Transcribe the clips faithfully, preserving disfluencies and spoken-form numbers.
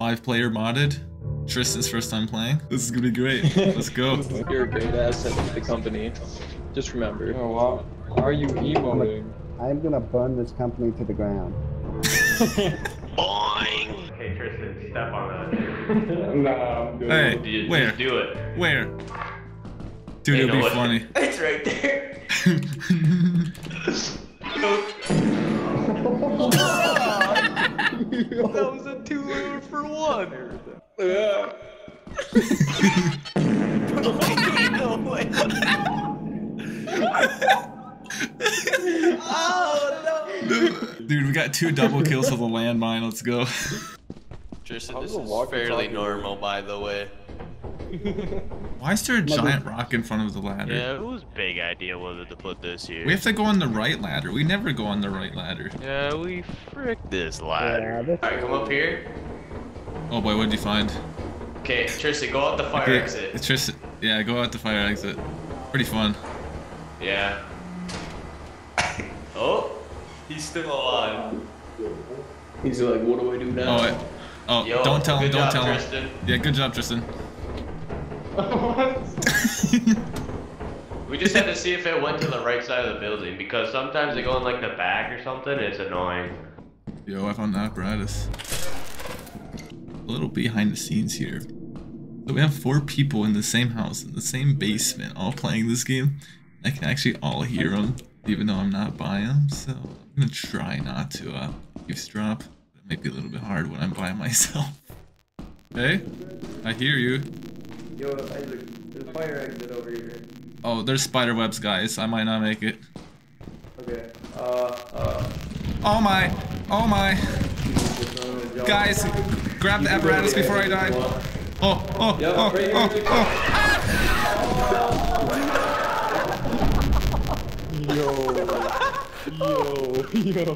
Five player modded. Tristan's first time playing. This is gonna be great. Let's go. You're a great asset to the company. Just remember. Oh, wow. Why are you emoting? I'm gonna burn this company to the ground. Boing! Hey, Tristan, step on that. Nah, I'm doing hey, it. Just where? Do it. Where? Dude, hey, it'll be what? Funny. It's right there. That was a two-loader for one. Yeah. No way. Oh no! Dude, we got two double kills with a landmine. Let's go. Tristan, this is fairly normal, by the way. Why is there a giant rock in front of the ladder? Yeah, it was a big idea whether to put this here. We have to go on the right ladder. We never go on the right ladder. Yeah, we frick this ladder. Yeah, alright, come up here. Oh boy, what did you find? Okay, Tristan, go out the fire okay. exit. Tristan, yeah, go out the fire exit. Pretty fun. Yeah. Oh, he's still alive. He's like, what do I do now? Oh, wait. oh Yo, don't tell him, don't job, tell him. Tristan. Yeah, good job, Tristan. We just had to see if it went to the right side of the building because sometimes they go in like the back or something. It's annoying. Yo, I found the apparatus. A little behind the scenes here. So we have four people in the same house, in the same basement, all playing this game. I can actually all hear them, even though I'm not by them. So I'm gonna try not to uh, eavesdrop. drop. That might be a little bit hard when I'm by myself. Hey, I hear you. Yo, Isaac, there's a fire exit over here. Oh, there's spider webs, guys. I might not make it. Okay. Uh, uh. Oh my! Oh my! Guys, grab the apparatus before I die. Oh! Oh! Oh! Oh! Oh! Ah! Yo! Yo! Yo!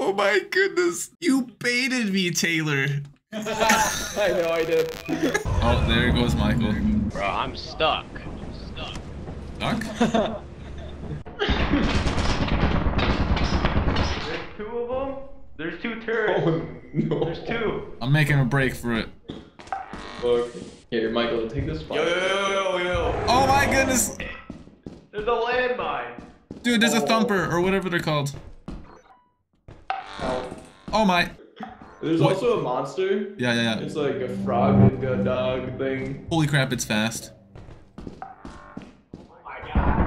Oh my goodness! You baited me, Taylor. I know I did. Oh, there goes Michael. Bro, I'm stuck. I'm stuck. Stuck? There's two of them? There's two turrets. Oh, no. There's two. I'm making a break for it. Look. Here, Michael, take this spot. Yo, yo, yo, yo, yo. Oh my goodness. There's a landmine. Dude, there's oh. a thumper or whatever they're called. Oh, oh my. There's what? Also a monster. Yeah, yeah, yeah. It's like a frog and a dog thing. Holy crap, it's fast. Oh my god.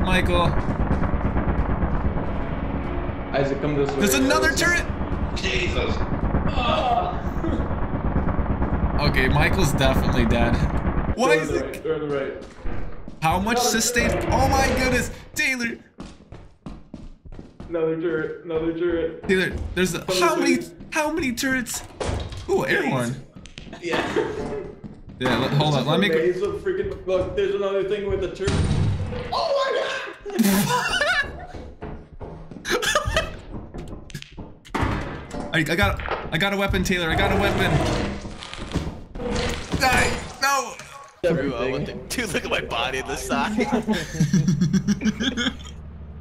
Michael. Isaac, come this way. There's another turret! Jesus. Oh. Okay, Michael's definitely dead. Why is it? They're on the right. How much another sustained? Turret. Oh my goodness, Taylor! Another turret, another turret. Taylor, there's a, how many, how many turrets? Ooh, air horn. Yeah. Yeah, let, hold on, let me. Freaking, look, there's another thing with a turret. Oh my god! I, I got, I got a weapon, Taylor. I got a weapon. Die! No. Everyone, the, dude, look at my body in the side.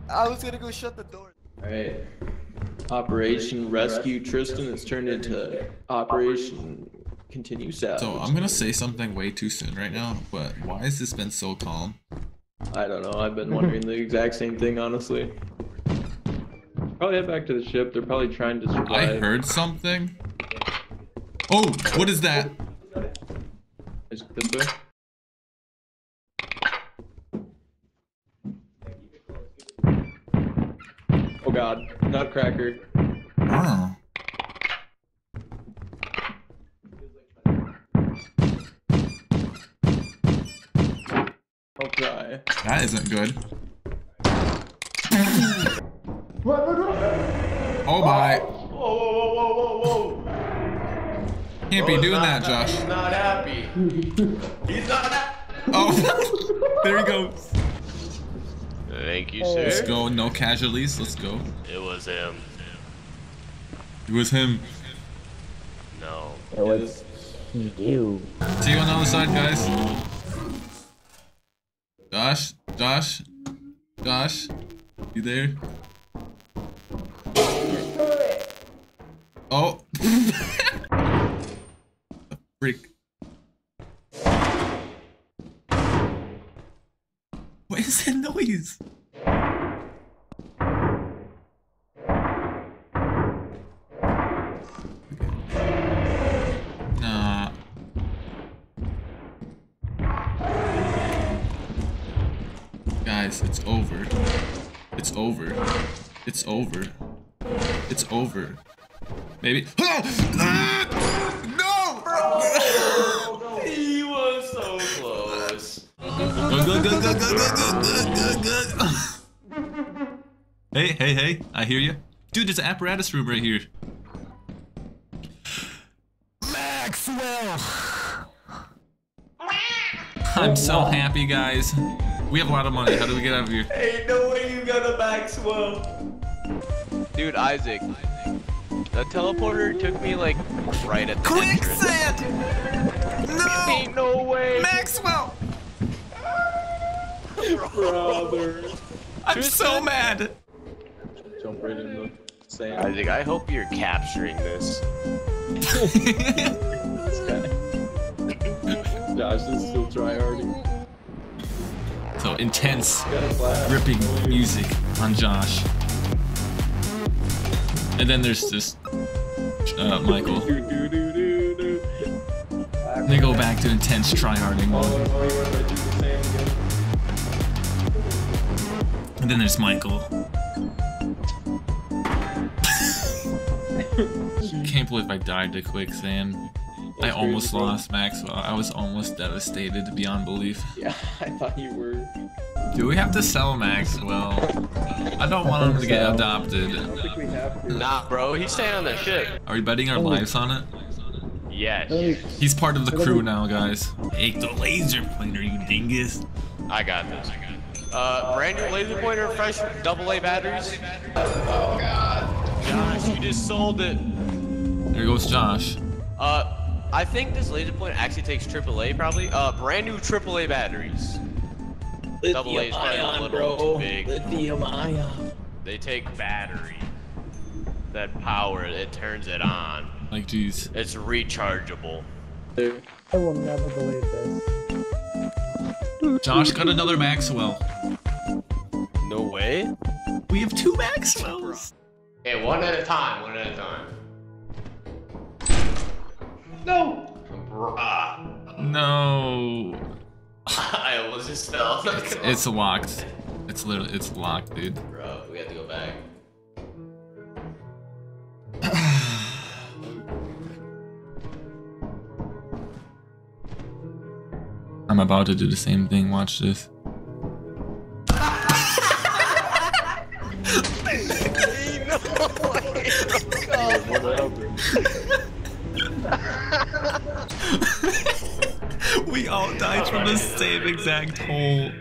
I was gonna go shut the door. Alright. Operation Rescue Tristan has turned into Operation Continue Savage. So I'm gonna say something way too soon right now, but why has this been so calm? I don't know, I've been wondering the exact same thing, honestly. Probably head back to the ship, they're probably trying to survive. I heard something. Oh, what is that? Is it this way? Oh god, nutcracker. Oh. I'll die. That isn't good. Oh my. Whoa, whoa, whoa, whoa, whoa, whoa. Can't be doing that, Josh. He's not happy. He's not happy. Oh, there he goes. Thank you, sir. Let's go. No casualties. Let's go. It was him. It was him. No. It was you. See you on the other side, guys. Josh? Josh? Josh? You there? Oh. Pretty... What is that noise? It's over. It's over. It's over. It's over. Maybe. Oh! Ah! No! Bro! He was so close. Hey, hey, hey! I hear you, dude. There's an apparatus room right here. Maxwell. I'm so happy, guys. We have a lot of money. How do we get out of here? Hey, no way you got a Maxwell. Dude, Isaac. The teleporter took me like right at the quicksand. No. Ain't no way. Maxwell. Brother. I'm Tristan. So mad. Jump right in the sand. Isaac, I hope you're capturing this. Josh is still tryharding. So intense, gripping music on Josh. And then there's this uh, Michael. And they go back to intense tryharding mode. And then there's Michael. Can't believe I died to quicksand. I almost lost Maxwell. I was almost devastated beyond belief. Yeah, I thought you were. Do we have to sell Maxwell? I don't want him to get adopted. I don't think we have to. Nah, bro, he's staying on that ship. Are we betting our lives on it? Yes. He's part of the crew now, guys. Take the laser pointer, you dingus. I got this. I got this. Uh, brand new laser pointer, fresh double A batteries. Oh God, Josh, you just sold it. There goes Josh. Uh. I think this laser pointer actually takes triple A probably. Uh, brand new triple A batteries. Double A is probably a little too big. Lithium ion. They take battery. That power, it turns it on. Like, geez. It's rechargeable. Dude. I will never believe this. Josh got another Maxwell. No way? We have two Maxwells. Hey, one at a time, one at a time. No! Bruh. No. I almost just fell. It's, it's locked. It's literally, it's locked, dude. Bro, we have to go back. I'm about to do the same thing. Watch this. No way. Oh, we all died from the same exact hole.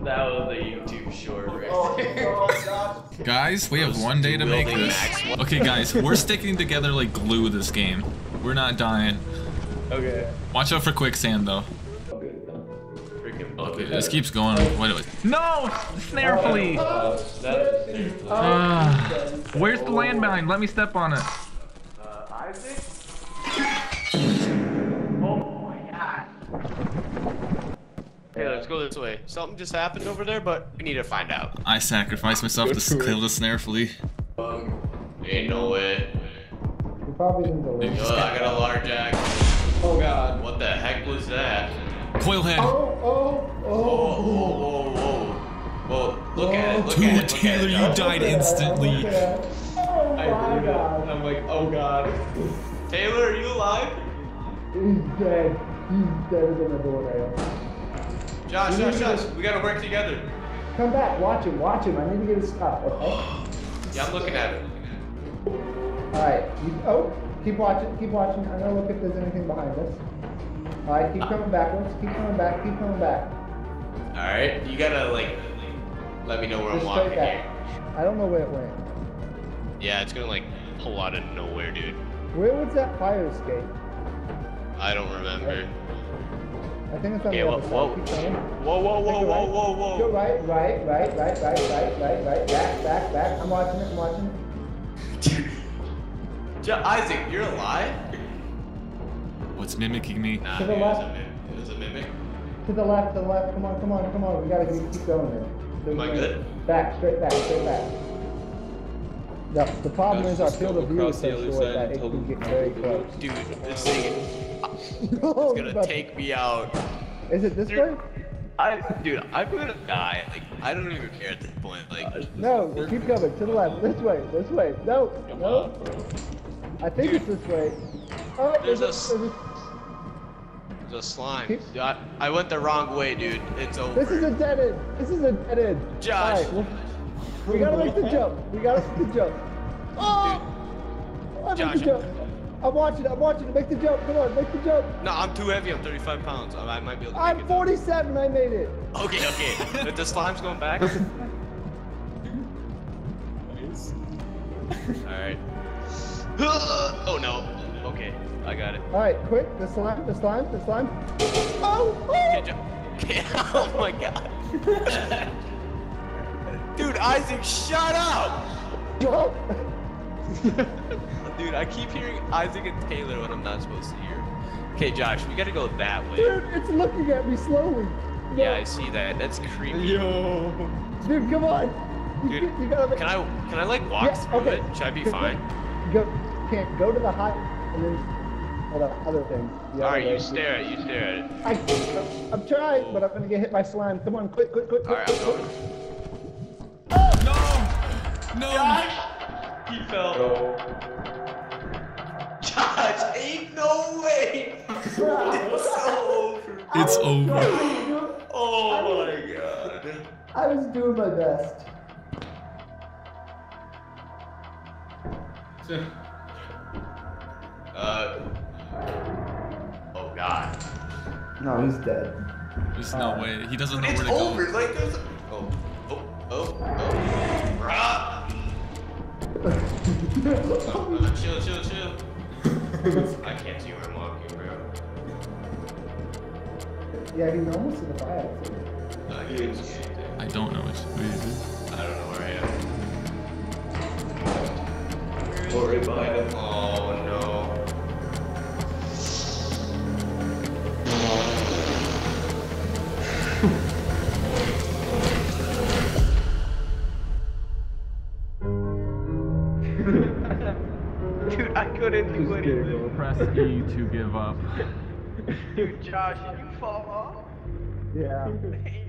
That was a YouTube short right there. Guys, we have one day to make this. Okay, guys, we're sticking together like glue this game. We're not dying. Okay. Watch out for quicksand, though. Okay, this keeps going. Wait, wait. No! Snare flea! Uh, where's the landmine? Let me step on it. Uh, Isaac? Hey, let's go this way. Something just happened over there, but we need to find out. I sacrificed myself to kill the snare flea. Um, ain't no way. You probably didn't go. Oh, I got a large axe. Oh God! What the heck was that? Coilhead. Oh, oh, oh, oh, oh, oh, oh. Look at it. Look Dude, at it. Look Taylor, at it. you died instantly. Oh my God! I'm like, oh God. Taylor, are you alive? He's dead. He's dead in the doorway. Josh, Josh, Josh, we gotta work together. Come back, watch him, watch him. I need to get his stuff. Okay. Yeah, I'm looking at him. Alright, oh, keep watching, keep watching. I'm gonna look if there's anything behind us. Alright, keep coming backwards, keep coming back, keep coming back. Alright, you gotta, like, let me know where Just I'm walking here. I don't know where it went. Yeah, it's gonna, like, pull out of nowhere, dude. Where was that fire escape? I don't remember. Okay. I think it's on okay, the other whoa, side. Keep whoa, whoa, whoa, whoa, right. whoa, whoa, whoa. Go right, right, right, right, right, right, right, right, back, back, back. I'm watching it, I'm watching it. Isaac, you're alive? what's mimicking me. Nah, to the dude, left. It was, a, it was a mimic. To the left, to the left. Come on, come on, come on. We gotta keep going there. So Am I good? Back, straight back, straight back. The, the problem is our field of view is so short that it can get very close. Dude, this thing is gonna take me out. Is it this way? I, dude, I'm gonna die. Like, I don't even care at this point. Like, uh, no, keep going. To the left. This way. This way. No. Come no. On, I think dude, it's this way. Oh, there's, there's a. a there's a, there's a slime. Keep, dude, I, I went the wrong way, dude. It's over. This is a dead end. This is a dead end. Josh. Right, we'll, we gotta make the jump. We gotta make the jump. Oh! I Josh. The jump. I'm watching, I'm watching, make the jump, come on, make the jump. No, I'm too heavy, I'm thirty-five pounds, I might be able to make it. I'm forty-seven, I made it. Okay, okay, if the slime's going back. Nice. Alright. Oh no, okay, I got it. Alright, quick, the slime, the slime, the slime. Oh! Oh, can't jump. Can't. Oh my god. Dude, Isaac, shut up! Jump! Dude, I keep hearing Isaac and Taylor when I'm not supposed to hear. Okay, Josh, we gotta go that way. Dude, it's looking at me slowly. No. Yeah, I see that. That's creepy. Yo, dude, come on. Dude, you gotta make... can I can I like walk yeah, through okay. it? Should I be fine? Go, can't go to the hot and then hold on, other things. All right, you stare at it. You stare at it. I, I'm trying, but I'm gonna get hit by slime. Come on, quick, quick, quick. All right, I'm going. Oh! No, no. Josh! He fell. No. Josh, ain't no way. It's over. It's over. Oh my god. I was doing my best. Uh. Oh god. No, he's dead. There's no way. He doesn't know where to go. It's over. Like there's. Oh. Oh. Oh. Oh. Bruh. oh, no, chill, chill, chill. I can't see where I'm walking, bro. Yeah, he's almost in the fire. No, he was. I don't know which way it is. I don't know where I am. Where is oh, right behind him. Oh, no. Press E to give up. Dude, Josh, did you fall off? Yeah.